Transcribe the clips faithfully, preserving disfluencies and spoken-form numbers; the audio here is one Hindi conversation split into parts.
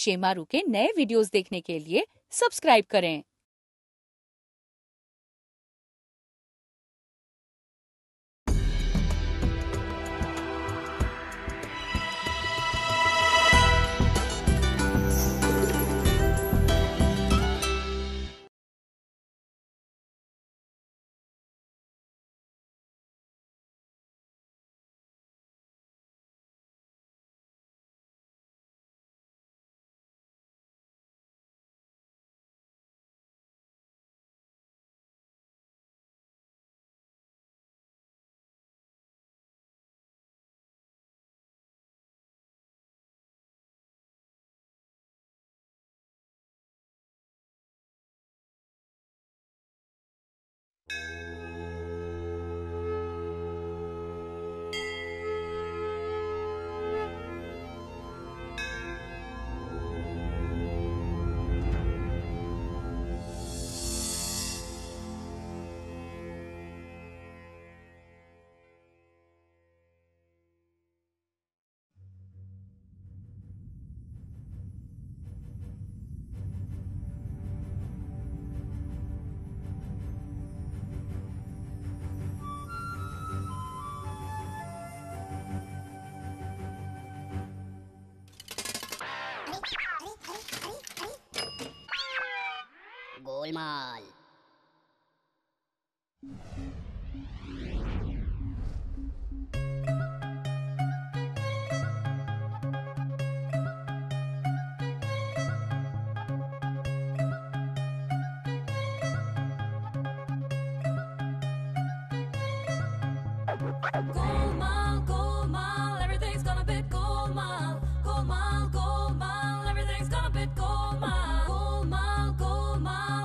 शेमारू के नए वीडियोस देखने के लिए सब्सक्राइब करें। Golmaal. Golmaal Golmaal, everything's gonna be Golmaal Golmaal Golmaal, everything's gonna be Golmaal Golmaal Golmaal.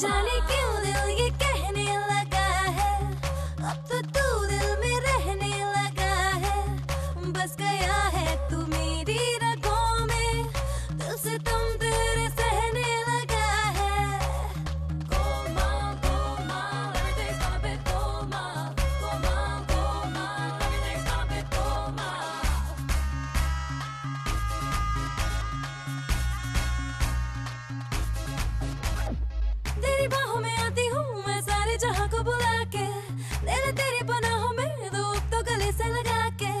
जाने क्यों दिल ये कहने लगा है, अब तो तू दिल में रहने लगा है, बस गया है तू मेरी रगों में, दिल से तुम तेरे सहने लगा है। Golmaal Golmaal, everything's gonna be Golmaal Golmaal Golmaal, everything's gonna be Golmaal. तेरी बाहों में आती हूँ मैं सारे जहाँ को बुला के, तेरे तेरी पनाहों में दो तो गले से लगा के।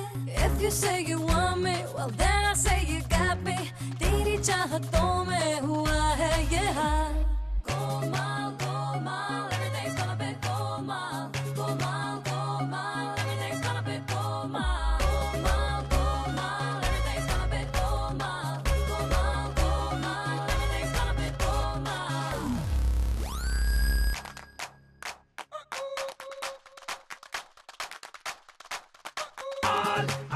If you say you want me, well then I say you got me, तेरी चाहतों में हुआ है ये हाल। Golmaal Golmaal, everything's gonna be Golmaal Golmaal Golmaal, everything's gonna be Golmaal Golmaal Golmaal, everything's gonna be Golmaal Golmaal Golmaal, everything's gonna be Golmaal.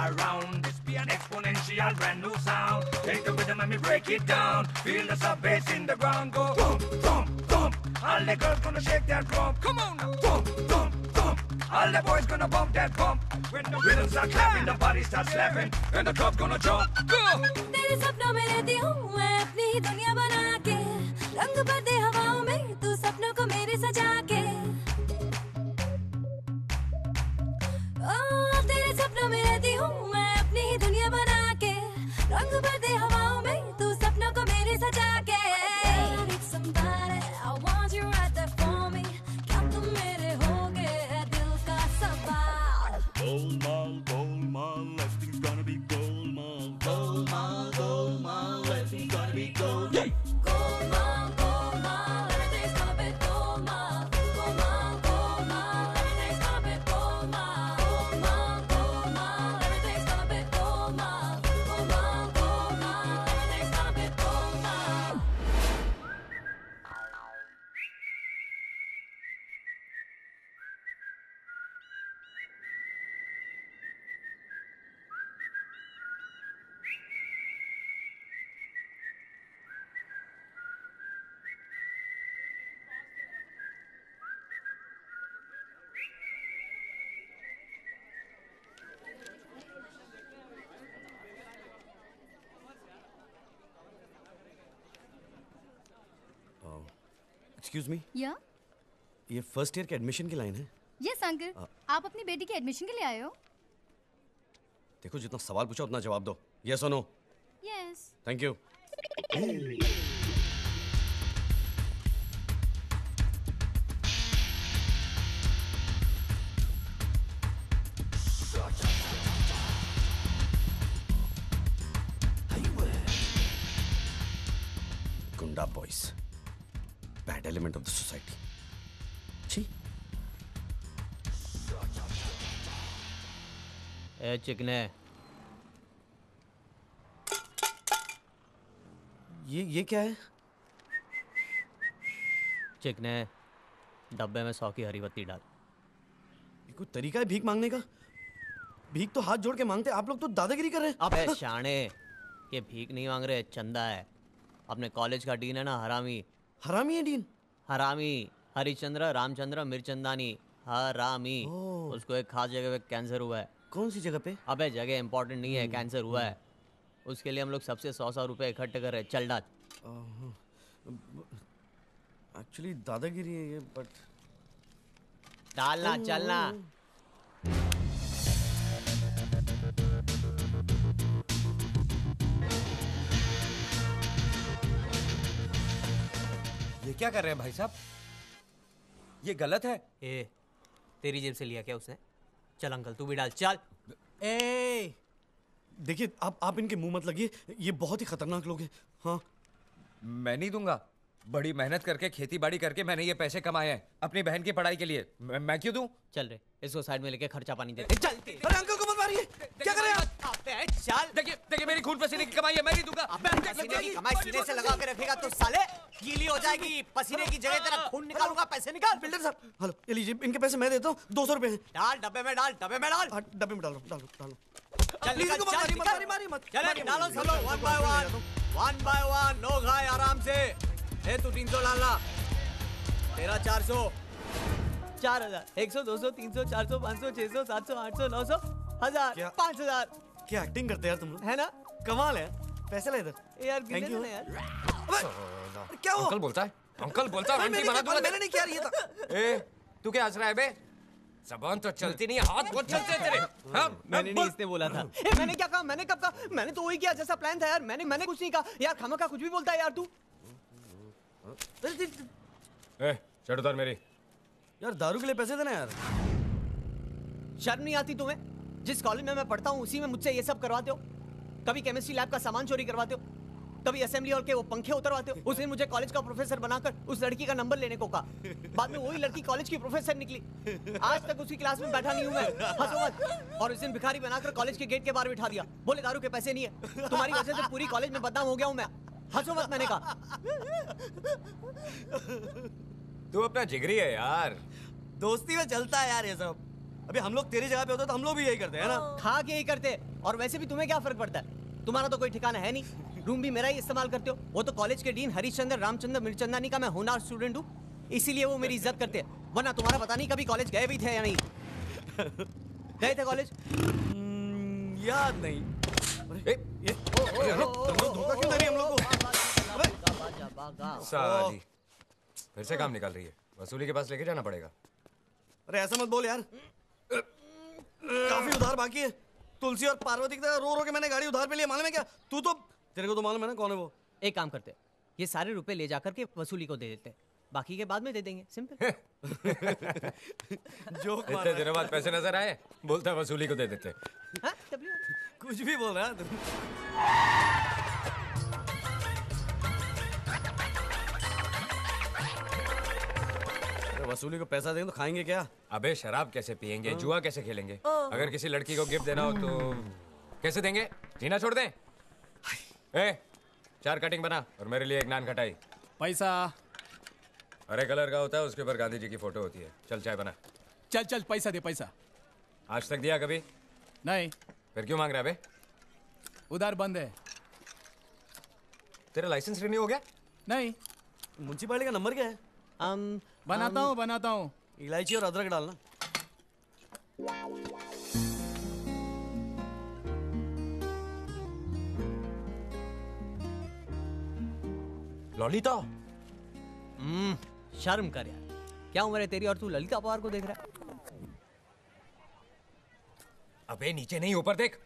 All around, this be an exponential brand new sound. Take the rhythm and me break it down. Feel the sub bass in the ground go thump thump thump. All the girls gonna shake that rump. Come on now, thump thump thump. All the boys gonna bump that bump. When the rhythms are clapping, the body starts slapping, and the club's gonna jump. Go. तेरे सपनों में रहती हूँ मैं अपनी ही दुनिया बना के, रंग भर दे हवाओं में तू सपनों को मेरे सजा के। ओह, तेरे सपनों में रहती हूँ मैं अपनी ही दुनिया बना के, रंग भर दे हवाओं में तू सपनों को मेरे सजा के। I need somebody, I want you right there for me, क्या तुम मेरे होगे है दिल का सवाल। Golmal, golmal, everything's gonna be golmal. Golmal, golmal, everything's gonna be golmal. Golmal, golmal, everything's gonna be golmal. Excuse me या ये फर्स्ट ईयर के एडमिशन की लाइन है। यस अंकल, आप अपनी बेटी के एडमिशन के लिए आए हो। देखो जितना सवाल पूछा उतना जवाब दो, यस और नो। यस। Thank you. गुंडा boys, bad element of the society. छी। ए चिकने, ये ये क्या है? चिकने, डब्बे में सौ की हरी बत्ती डाल। ये कोई तरीका है भीख मांगने का? भीख तो हाथ जोड़ के मांगते, आप लोग तो दादागिरी कर रहे हैं। आप शाने, ये भीख नहीं मांग रहे, चंदा है। अपने कॉलेज का डीन है ना, हरामी। हरामी है डीन? हरामी, हरिचंद्र रामचंद्र मिर्चंदानी, हरामी। उसको एक खास जगह पे कैंसर हुआ है। कौन सी जगह पे? अबे जगह इम्पोर्टेंट नहीं है, कैंसर हुआ है। उसके लिए हम लोग सबसे सौ सौ रुपए इकट्ठे कर रहे हैं। चल डाल। एक्चुअली दादागिरी है ये, बट डालना चलना। ये क्या कर रहे हैं भाई साहब? ये गलत है। ए, तेरी जेब से लिया क्या उसने? चल अंकल तू भी डाल, चल। ए देखिए आप आप इनके मुंह मत लगिए, ये बहुत ही खतरनाक लोग हैं। हाँ मैं नहीं दूंगा। बड़ी मेहनत करके खेती बाड़ी करके मैंने ये पैसे कमाए हैं अपनी बहन की पढ़ाई के लिए। मैं, मैं क्यों दूं? चल रे, इसको साइड में लेके खर्चा पानी देते। चलते अरे अंकल को मत मारिए, क्या कर रहे हैं आप? चल देखिए देखिए मेरी खून पसीने की कमाई है, मैं नहीं दूंगा। पसीने की कमाई सीने से लगा के रखेगा तो साले गीली हो जाएगी, पसीने की जगह तेरा खून निकालूंगा। पैसे निकाल। बिल्डर साहब हेलो, ये लीजिए इनके पैसे मैं देता हूँ। दो सौ रुपए डाल डब्बे में, डाल डब्बे में, डाल डब्बे में, डालो डालो डालो। डालो चलो one by one, one by one लोग आए आराम से। ए तू तीन सौ डालना, तेरा चार सौ, चार हजार, एक सौ, दो सौ, तीन सौ, चार सौ, पाँच सौ, छह सौ, सात सौ, आठ सौ, नौ सौ, हजार, पाँच हजार। क्या एक्टिंग करते यार तुम लोग, है ना? कमाल है। पैसे ले दो यार, क्या हुआ? अंकल बोलता है, अंकल बोलता है मैंने नहीं किया ये था। ए तू क्या हंस रहा है बे? जबान तो चलती नहीं, हाथ बहुत चलते हैं तेरे। हाँ मैंने नहीं, इसने बोला था। ए मैंने क्या कहा? मैंने कब कहा? मैंने तो वही किया जैसा प्लान था यार। मैंने मैंने कुछ नहीं कहा यार, खामखा कुछ भी बोलता है यार तू। ए चढ़ उतार मेरी। यार दारू के लिए पैसे देना यार, शर्म नहीं आती तुम्हें? जिस कॉलेज में मैं पढ़ता हूँ उसी में मुझसे ये सब करवाते हो। कभी केमिस्ट्री लैब का सामान चोरी करवाते हो, कभी असेंबली हॉल के वो पंखे उतरवाते हो। उस दिन मुझे कॉलेज का प्रोफेसर बनाकर उस लड़की का नंबर लेने को कहा, बाद में वही लड़की कॉलेज की प्रोफेसर निकली। आज तक उसकी क्लास में बैठा नहीं हूं मैं, हंसो मत। और उस दिन भिखारी बनाकर कॉलेज के गेट के बाहर बिठा दिया, बोले दारू के पैसे नहीं है। तुम्हारी वजह से पूरी कॉलेज में बदनाम हो गया हूँ मैं, हंसो मत। मैंने कहा तू अपना जिगरी है यार, दोस्ती में चलता है यार ये सब। अभी हम लोग तेरी जगह पे होते तो हम लोग भी यही करते हैं ना, खा के यही करते। और वैसे भी तुम्हें क्या फर्क पड़ता है, तुम्हारा तो कोई ठिकाना है नहीं, रूम भी मेरा ही इस्तेमाल करते हो। वो तो कॉलेज के डीन हरिश्चंद्र रामचंद्र मिर्चंदानी का मैं होनहार स्टूडेंट हूँ, इसीलिए वो मेरी इज्जत करते हैं, वरना तुम्हारा पता नहीं कभी कॉलेज गए भी थे या नहीं। गए थे कॉलेज? याद नहीं। फिर से काम निकाल रही है, वसूली के पास लेके जाना पड़ेगा। अरे ऐसा मत बोल यार, काफी उधार बाकी है। तुलसी और पार्वती की तरह रो रो के मैंने गाड़ी उधार पे लिया, मालूम है क्या? तू तो तेरे को तो मालूम है ना कौन है वो। एक काम करते, ये सारे रुपए ले जाकर के वसूली को दे देते, बाकी के बाद में दे देंगे, सिंपल। जोक मार। इतने दिनों बाद पैसे नजर आए, बोलता वसूली को दे देते। हाँ कुछ भी बोल रहा है तुम। वसूली को पैसा देंगे तो खाएंगे क्या? अबे शराब कैसे पिएंगे, जुआ कैसे खेलेंगे? अगर किसी लड़की को गिफ्ट देना हो तो कैसे देंगे? जीना छोड़ दें? ए, चार कटिंग बना और मेरे लिए एक नान खटाई। पैसा हरे कलर का होता है, उसके ऊपर गांधी जी की फोटो होती है। चल चाय बना। चल चल पैसा दे। पैसा आज तक दिया कभी नहीं, फिर क्यों मांग रहा है? उधार बंद है। तेरा लाइसेंस रिन्यू हो गया? नहीं। म्यूनसिपाली का नंबर क्या है? आम, बनाता हूँ बनाता हूँ। इलायची और अदरक डालना। लॉलीता। हम्म शर्म कर यार, क्या उम्र है तेरी और तू ललिता पवार को देख रहा है? अबे नीचे नहीं ऊपर देख।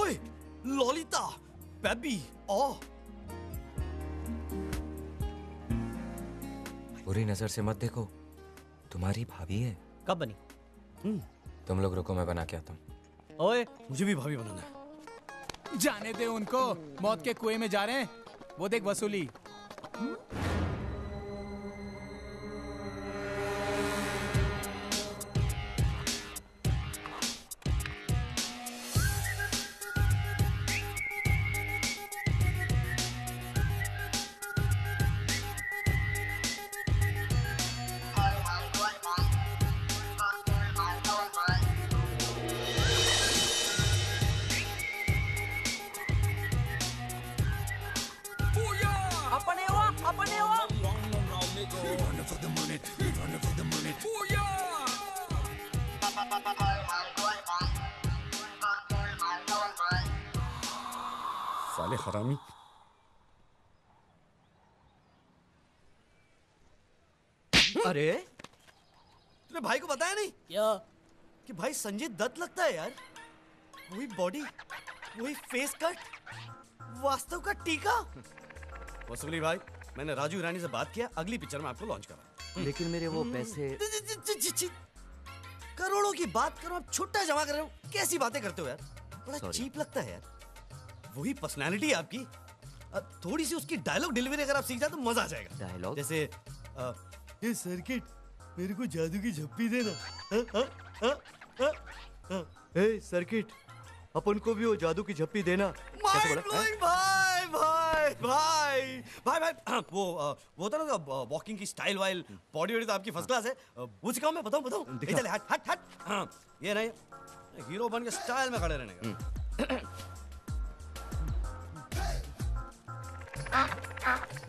ओए ललिता बेबी ओ, बुरी नजर से मत देखो, तुम्हारी भाभी है। कब बनी? तुम लोग रुको मैं बना के आता हूँ। ओए मुझे भी भाभी बनाना है। जाने दे उनको, मौत के कुएं में जा रहे हैं। वो देख वसूली। साले हरामी। अरे तूने भाई को बताया नहीं क्या कि भाई संजय दत्त लगता है यार? वही बॉडी, वही फेस कट, वास्तव का टीका। वसूली भाई मैंने राजू ईरानी से बात किया, अगली पिक्चर में आपको लॉन्च करा। लेकिन मेरे वो पैसे। करोड़ों की बात करो, आप छुट्टा जमा कर रहे हो, कैसी बातें करते हो यार? बड़ा चीप लगता है यार। वही पर्सनालिटी आपकी, थोड़ी सी उसकी डायलॉग डिलीवरी अगर आप सीख जाए तो मजा आ जाएगा। डायलॉग जैसे आ, ये सर्किट मेरे को जादू की झप्पी देना। हा, हा, हा, हा, हा, हा। सर्किट अपन को भी वो जादू की झप्पी देना। भाई भाई भाई भाई भाई भाई वो वो था ना वॉकिंग की स्टाइल वाइल, बॉडी वॉडी तो आपकी फर्स्ट क्लास है। मुझे कहो मैं बताऊं बताऊं चले हट हट हट। ये नहीं हीरो बन के स्टाइल में खड़े रहने का।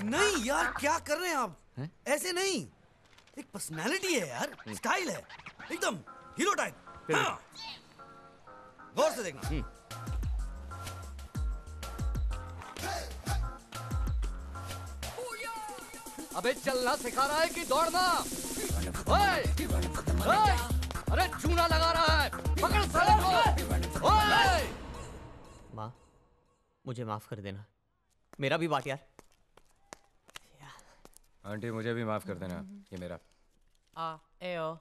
नहीं यार क्या कर रहे हैं आप है? ऐसे नहीं, एक पर्सनालिटी है यार, स्टाइल है एकदम हीरो टाइप। गौर से देखना। अबे चलना सिखा रहा है कि दौड़ना? ओए, ओए, अरे चूना लगा रहा है, पकड़ साले को। ओए, माँ मुझे माफ कर देना, मेरा भी बात यार। आंटी मुझे भी माफ कर देना, ये मेरा। आ ए ओ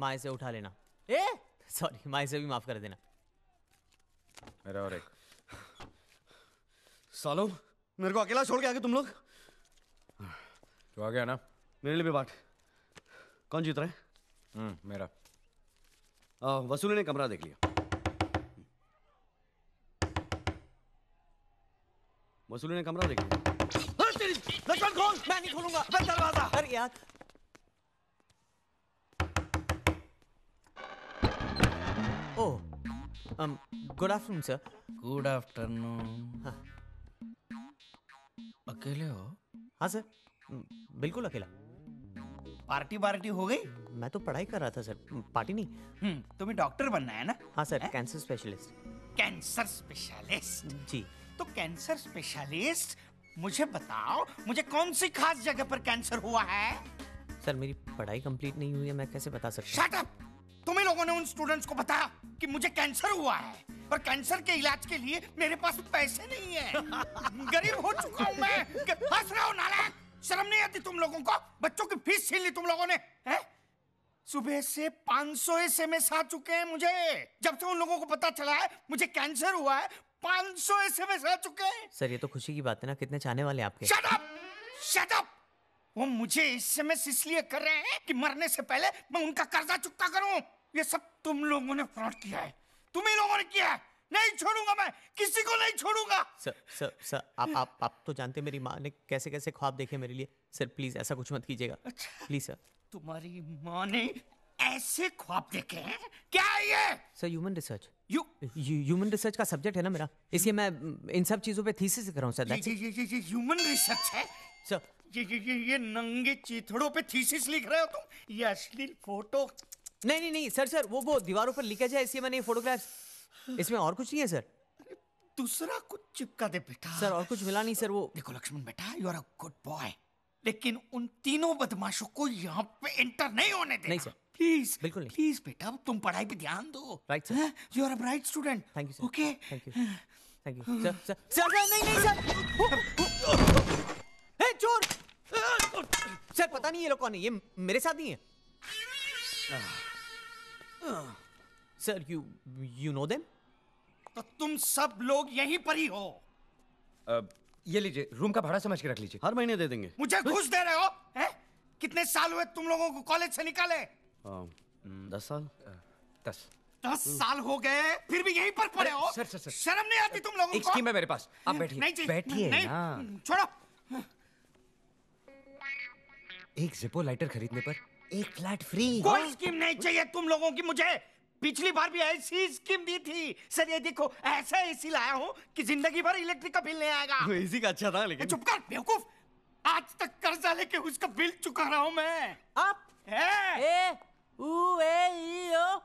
माँ से उठा लेना। ए सॉरी माँ से भी माफ कर देना, मेरा। और एक सालों मेरे को अकेला छोड़ के आगे तुम लोग। तो आ गया ना, मेरे लिए भी बांट। कौन जीत रहा है? हम्म मेरा। आ, वसूली ने कमरा देख लिया। वसूली ने कमरा देख लिया। लक्ष्मण खोल। मैं नहीं खोलूंगा मैं दरवाजा। अरे यार ओ good afternoon sir. Good afternoon. अकेले हो? हाँ सर बिल्कुल अकेला। पार्टी पार्टी हो गई? मैं तो पढ़ाई कर रहा था सर, पार्टी नहीं। हम्म तुम्हें डॉक्टर बनना है ना? हाँ sir, cancer specialist. Cancer specialist जी। तो कैंसर स्पेशलिस्ट मुझे बताओ, मुझे कौन सी खास जगह पर कैंसर हुआ है? सर मेरी पढ़ाई कंप्लीट नहीं हुई है, मैं कैसे बता सकता? Shut up! तुम्हें लोगों ने उन स्टूडेंट्स को बताया कि मुझे कैंसर हुआ है और कैंसर के इलाज के लिए मेरे पास पैसे नहीं है। गरीब हो चुका हूँ मैं। हंस रहा हूँ नालायक, शर्म नहीं आती तुम लोगों को? बच्चों की फीस छीन ली तुम लोगों ने है? सुबह से पाँच सौ एसएमएस आ चुके हैं मुझे, जब से उन लोगों को पता चला है मुझे कैंसर हुआ है। पाँच सौ एसएमएस आ चुके हैं सर। ये तो खुशी की बात है ना, कितने चाहने वाले आपके। Shut up shut up. वो मुझे एसएमएस इसलिए कर रहे हैं कि मरने से पहले मैं उनका कर्जा चुकता करूं। ये सब तुम लोगों ने फ्रॉड किया है, तुम ही लोगों ने किया है। नहीं छोड़ूंगा मैं, किसी को नहीं छोड़ूंगा। सर सर सर आप आप आप तो जानते मेरी माँ ने कैसे कैसे ख्वाब देखे मेरे लिए। सर प्लीज ऐसा कुछ मत कीजिएगा। अच्छा, प्लीज सर। तुम्हारी माँ ने ऐसे ख्वाब देखे हैं? क्या है ये? Sir human research, human research का सब्जेक्ट है ना मेरा, इसलिए मैं इन सब चीजों पे थीसिस कर रहा हूँ सर। ये ये ये ह्यूमन रिसर्च है सर? ये ये ये नंगे चीथड़ों पे थीसिस लिख रहे हो तुम? ये अश्लील फोटो? नहीं नहीं नहीं सर, सर वो वो दीवारों पर लिखा जाए इसलिए मैंने ये फोटोग्राफ्स। इसमें और कुछ नहीं है सर। दूसरा कुछ चिपका दे बेटा। सर और कुछ मिला नहीं सर। वो देखो लक्ष्मण बेटा, you are a good boy, लेकिन उन तीनों बदमाशों को यहाँ पे एंटर नहीं होने देना। नहीं सर, प्लीज बिल्कुल नहीं। प्लीज बेटा तुम पढ़ाई पे ध्यान दो। Right sir, you are a bright student. Thank you sir. Okay thank you thank you sir. Sir sir नहीं नहीं सर, हे चोर सर, पता नहीं ये लोग कौन है, ये मेरे साथ ही है sir. You you know them? तो तुम सब लोग यहीं पर ही हो। uh, ये लीजिए, रूम का भाड़ा समझ के रख लीजिए, हर महीने दे देंगे। मुझे घुस दे रहे हो है? कितने साल हुए तुम लोगों को कॉलेज से निकाले? uh, दस साल uh, दस दस साल हो गए, फिर भी यहीं पर पड़े हो। सर सर सर, शर्म नहीं आती तुम लोगों को? एक स्कीम है मेरे पास, आप बैठिए बैठिए ना। छोड़ो, एक जिपो लाइटर खरीदने पर एक फ्लैट फ्री। कोई स्कीम नहीं चाहिए तुम लोगों की मुझे, पिछली बार भी ऐसी स्कीम दी थी। सर ये देखो, ऐसा एसी लाया हूँ कि जिंदगी भर इलेक्ट्रिक का बिल नहीं आएगा। एसी का अच्छा था लेकिन। चुप कर बेवकूफ, आज तक कर्जा लेके उसका बिल चुका रहा हूँ मैं। आप ए उ ए ई ओ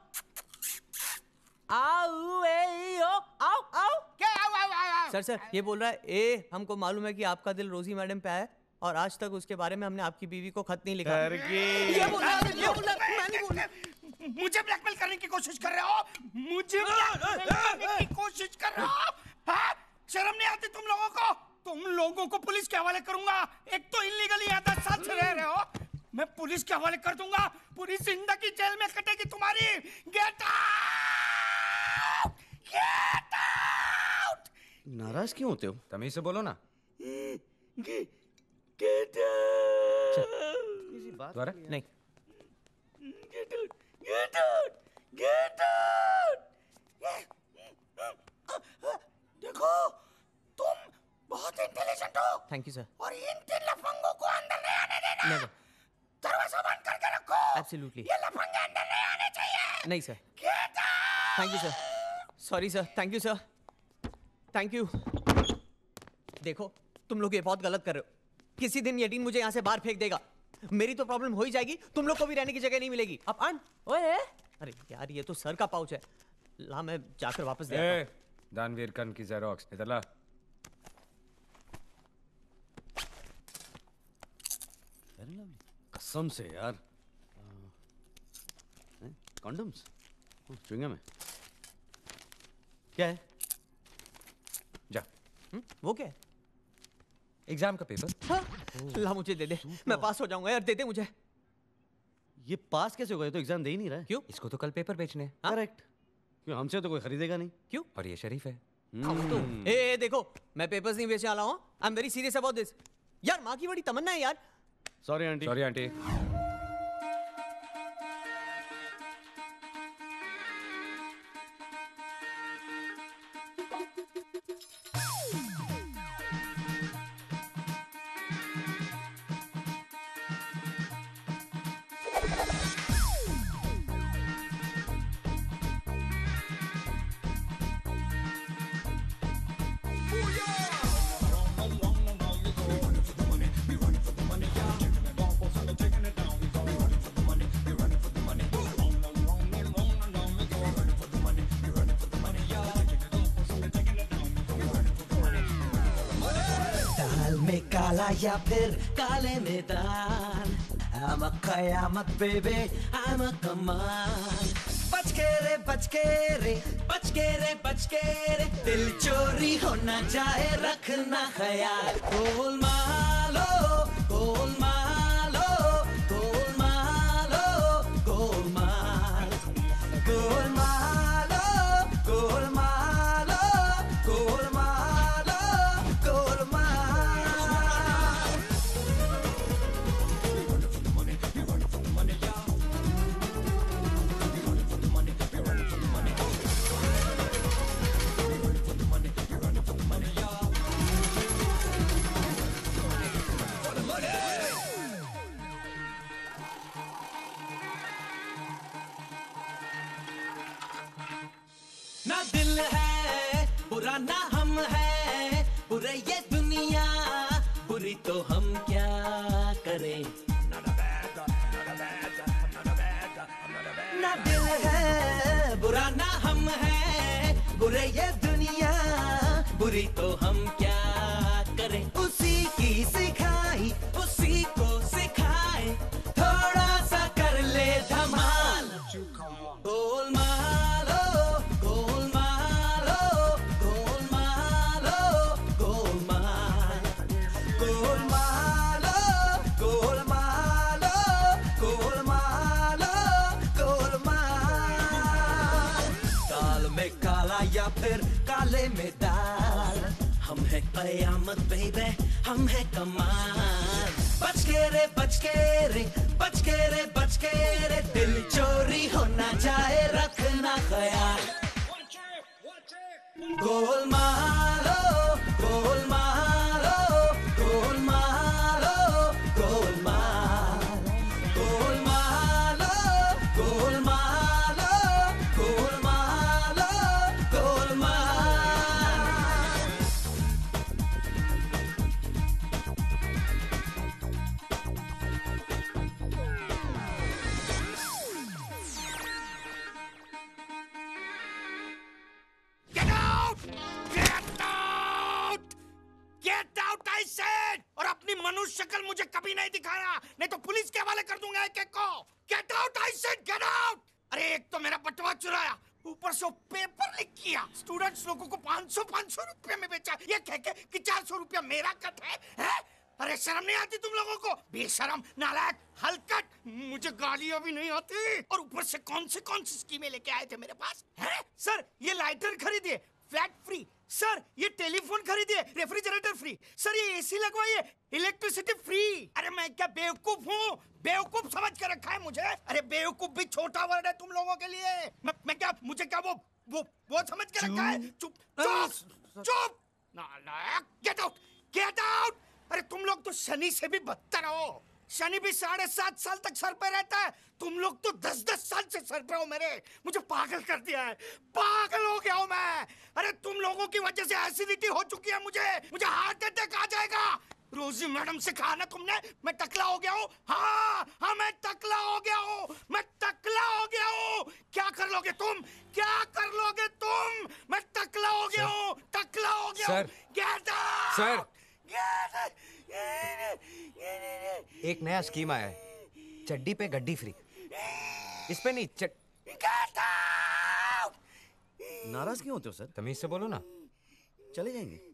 आ उ ए ई ओ आओ आओ क्या आओ आओ। सर सर ये बोल रहा है ए, हमको मालूम है कि आपका दिल रोजी मैडम पे है और आज तक उसके बारे में हमने आपकी बीवी को खत नहीं लिखा। ये बोला, ये बोला, मैं नहीं बोला। मुझे ब्लैकमेल करने की कोशिश कर रहे हो, मुझे ब्लैकमेल करने की कोशिश कर रहे हो। हाँ? शर्म नहीं आती तुम लोगों को? तुम लोगों को पुलिस के हवाले करूंगा। एक तो इलीगली आधा साल से रह रहे हो, मैं पुलिस के हवाले कर दूंगा। पूरी जिंदगी जेल में कटेगी तुम्हारी। Get out, get out. नाराज क्यों होते हो? तमीज से बोलो ना। Get out! दोबारा? नहीं। Get out! Get out! Get out! देखो, तुम बहुत इंटेलिजेंट हो। Thank you sir। और इन तीन लफंगों को अंदर नहीं आने देना। Never। दरवाजा बंद करके रखो। Absolutely। ये लफंगे अंदर नहीं आने चाहिए। नहीं sir। Get out! Thank you sir। Sorry sir। Thank you sir। Thank you। देखो, तुम लोग ये बहुत गलत कर रहे हो। किसी दिन ये डीन मुझे यहाँ से बाहर फेंक देगा, मेरी तो प्रॉब्लम हो ही जाएगी, तुम लोग को भी रहने की जगह नहीं मिलेगी। अब आन, ओए, अरे यार ये तो सर का पाउच है, ला मैं जाकर वापस दे आता हूं। दानवीर कन की जेरोक्स इधर ला। कसम से यार, कंडोम्स चुंगा में क्या है? जा हुँ? वो क्या है? एग्जाम का पेपर। ला मुझे दे दे, मैं पास हो जाऊंगा यार, दे दे मुझे। ये पास कैसे होगा, ये तो एग्जाम दे ही नहीं रहा है। क्यों? इसको तो कल पेपर बेचने। करेक्ट। क्यों? हमसे तो कोई खरीदेगा नहीं। क्यों? और ये शरीफ है। तो ए देखो, मैं पेपर्स नहीं बेचने वाला हूँ। I am very serious about this. यार माँ की बड़ी तमन्ना है यार। Sorry aunty. Sorry aunty. या फिर काले में दाल, I'm a Qayamat baby, I'm a कमाल। बच के रे बच के रे, बच के रे बच के रे, दिल चोरी हो ना जाए रखना ख्याल। गोलमालो गोलमालो गोलमालो गोलमाल, गोलमालो गोलमाल। तो हम क्या करें? ना दिल है बुरा ना हम है बुरे, ये दुनिया पूरी तो हम क्या करें, उसी की सिखाई उसी को सिखाए, थोड़ा सा कर ले धमाल। गोल मालो गोल मालो गोल मालो गोल माल, गोल मालो गोल मालो गोल मालो गोल माल। काल में काला या फिर काले में दाल, हम है कयामत बेबे हम है कमाल। बच के रे बच के रे बच के रे बच के रे, दिल चोरी हो ना जाए रखना ख्याल। गोल मारो गोल मारो गोल मारो गोल माल, गोल मारो गोल मारो गोल मारो गोल माल। Get out! Get out! Get out I said! और अपनी मनुष्य शक्ल मुझे कभी नहीं दिखाना, नहीं तो पुलिस के हवाले कर दूंगा एक एक को। Get out I said! Get out! अरे एक तो मेरा बटवा चुराया, ऊपर से पेपर लीक किया, स्टूडेंट्स लोगों को पाँच सौ पाँच सौ रुपये में बेचा, ये कह के कि चार सौ रुपया मेरा कट है, है? अरे शर्म नहीं आती तुम लोगों को? बेशरम, नालायक, हलकट, मुझे गालियां भी नहीं आती। और ऊपर से कौन से कौन सी स्कीमें लेके आए थे मेरे पास, हैं? सर ये लाइटर खरीदिए, फ्लैट फ्री। सर ये टेलीफोन खरीदिए, रेफ्रिजरेटर फ्री। सर ये एसी लगवाइए, इलेक्ट्रिसिटी फ्री। अरे मैं क्या बेवकूफ हूँ? बेवकूफ समझ के रखा है मुझे? अरे बेवकूफ भी छोटा वर्ड है तुम लोगों के लिए। मैं, मैं क्या मुझे क्या वो वो वो समझ के रखा है? चुप चुप चुप, नालायक, गेट आउट गेट आउट। अरे तुम लोग तो शनि से भी बदतर हो। शनि भी साढ़े सात साल तक सर पे रहता है, तुम लोग तो दस दस साल से सर पे हो मेरे। मुझे पागल कर दिया है, पागल हो गया हूँ मैं। अरे तुम लोगों की वजह से एसिडिटी हो चुकी है मुझे, मुझे हार्ट अटैक आ जाएगा। रोजी मैडम से कहा ना तुमने, मैं टकला हो गया हूँ। हाँ हाँ मैं टकला हो गया हूँ, मैं टकला हो गया हूँ। क्या कर लोगे तुम, क्या कर लोगे तुम? मैं टकला हो गया हूँ, टकला हो गया हूँ। एक नया स्कीम आया है, चड्डी पे गड्डी फ्री। इस पे नहीं चट... नाराज क्यों होते हो सर? तमीज से बोलो ना, चले जाएंगे।